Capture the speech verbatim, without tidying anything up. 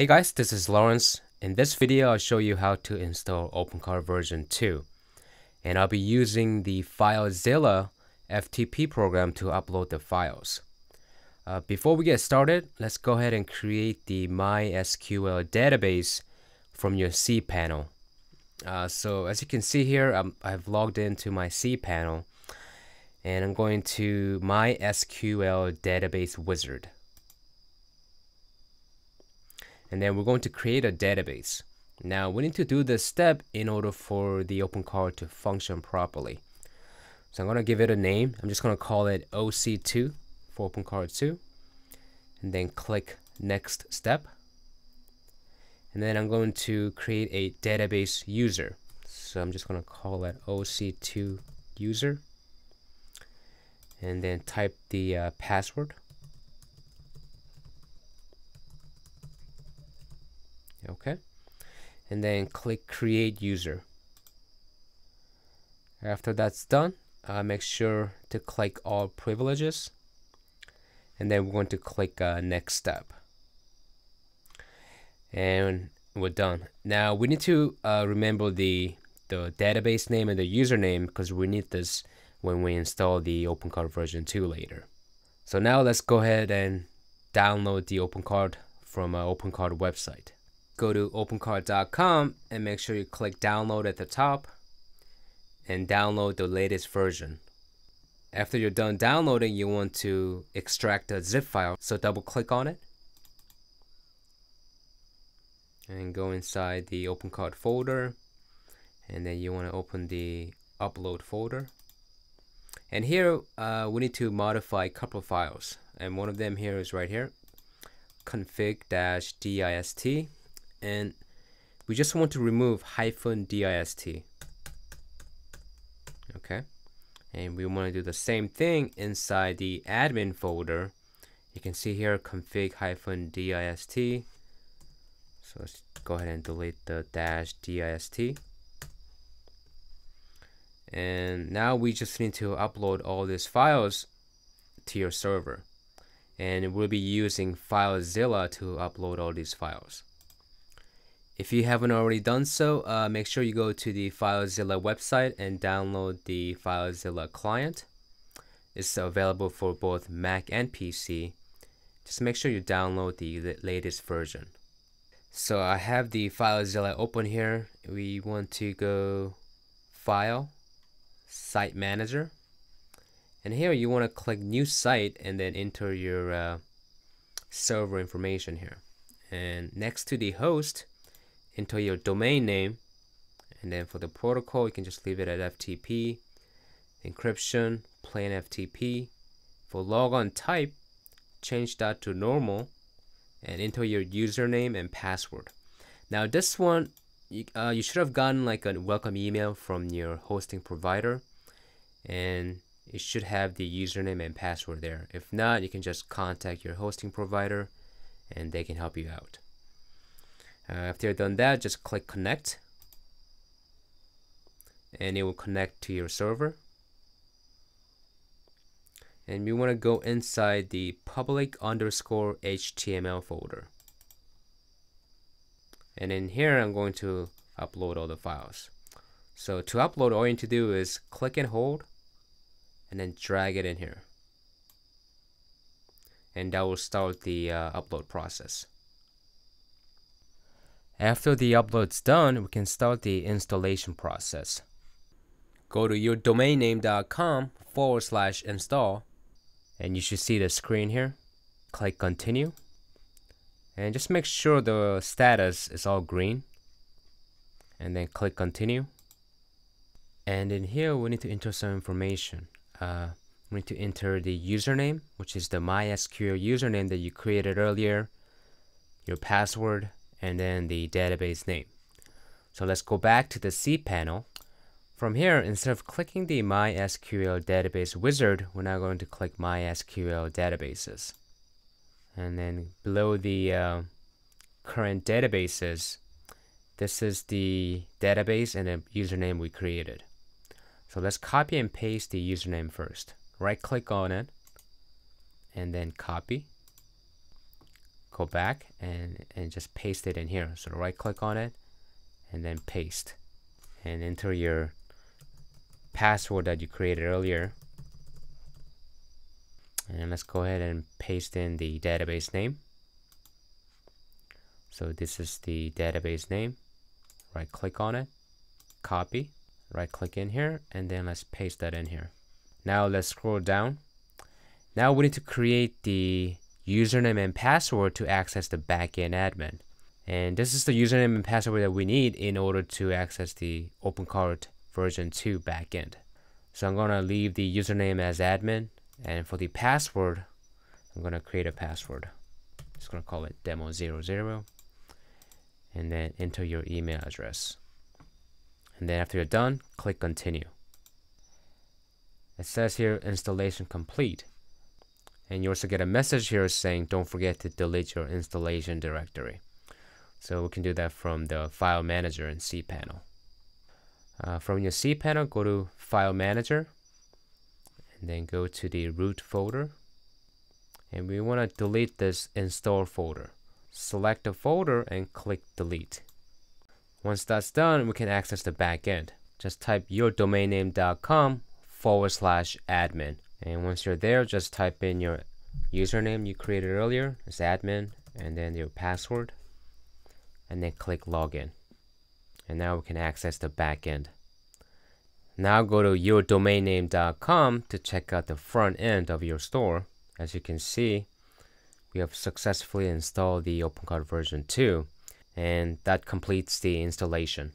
Hey guys, this is Lawrence. In this video, I'll show you how to install OpenCart version two. And I'll be using the FileZilla F T P program to upload the files. Uh, before we get started, let's go ahead and create the MySQL database from your cPanel. Uh, so as you can see here, I'm, I've logged into my cPanel. And I'm going to MySQL database wizard. And then we're going to create a database. Now we need to do this step in order for the OpenCart to function properly. So I'm going to give it a name. I'm just going to call it O C two for OpenCart two. And then click next step. And then I'm going to create a database user. So I'm just going to call it O C two user. And then type the uh, password. Okay, and then click create user. After that's done, uh, make sure to click all privileges, and then we're going to click uh, next step, and we're done. Now we need to uh, remember the the database name and the username, because we need this when we install the OpenCart version two later. So now let's go ahead and download the OpenCart from our OpenCart website. Go to opencart dot com and make sure you click download at the top and download the latest version. After you're done downloading, you want to extract a zip file. So double click on it and go inside the OpenCart folder, and then you want to open the upload folder. And here uh, we need to modify a couple of files, and one of them here is right here, config-dist, and we just want to remove hyphen dist. Okay, and we want to do the same thing inside the admin folder. You can see here config hyphen dist, so let's go ahead and delete the dash dist. And now we just need to upload all these files to your server, and we'll be using FileZilla to upload all these files. If you haven't already done so, uh, make sure you go to the FileZilla website and download the FileZilla client. It's available for both Mac and P C. Just make sure you download the latest version. So I have the FileZilla open here. We want to go File, Site Manager, and here you want to click New Site and then enter your uh, server information here, and next to the host enter your domain name, and then for the protocol you can just leave it at F T P, encryption plain F T P. For logon type, change that to normal and enter your username and password. Now this one You, uh, you should have gotten like a welcome email from your hosting provider, and it should have the username and password there. If not, you can just contact your hosting provider and they can help you out. Uh, after you've done that, just click connect, and it will connect to your server. And we want to go inside the public underscore H T M L folder. And in here, I'm going to upload all the files. So to upload, all you need to do is click and hold, and then drag it in here. And that will start the uh, upload process. After the upload's done, we can start the installation process. Go to your domain name dot com forward slash install, and you should see the screen here. Click continue. And just make sure the status is all green, and then click continue. And in here we need to enter some information. Uh, we need to enter the username, which is the MySQL username that you created earlier, your password, and then the database name. So let's go back to the cPanel. From here, instead of clicking the MySQL database wizard, we're now going to click MySQL databases. And then below the uh, current databases, this is the database and the username we created. So let's copy and paste the username first. Right click on it and then copy. go back and, and just paste it in here. So right click on it and then paste, and enter your password that you created earlier. And let's go ahead and paste in the database name. So this is the database name. Right click on it, copy, right click in here, and then let's paste that in here. Now let's scroll down. Now we need to create the username and password to access the backend admin. And this is the username and password that we need in order to access the OpenCart version two backend. So I'm going to leave the username as admin, and for the password, I'm going to create a password. Just going to call it demo zero zero, and then enter your email address. And then after you're done, click continue. It says here installation complete. And you also get a message here saying don't forget to delete your installation directory. So we can do that from the file manager in cPanel. Uh, from your cPanel, go to file manager, and then go to the root folder, and we want to delete this install folder. Select the folder and click delete. Once that's done, we can access the backend. Just type your domain name.com forward slash admin. And once you're there, just type in your username you created earlier, it's admin, and then your password, and then click login. And now we can access the backend. Now go to your domain name dot com to check out the front end of your store. As you can see, we have successfully installed the OpenCart version two, and that completes the installation.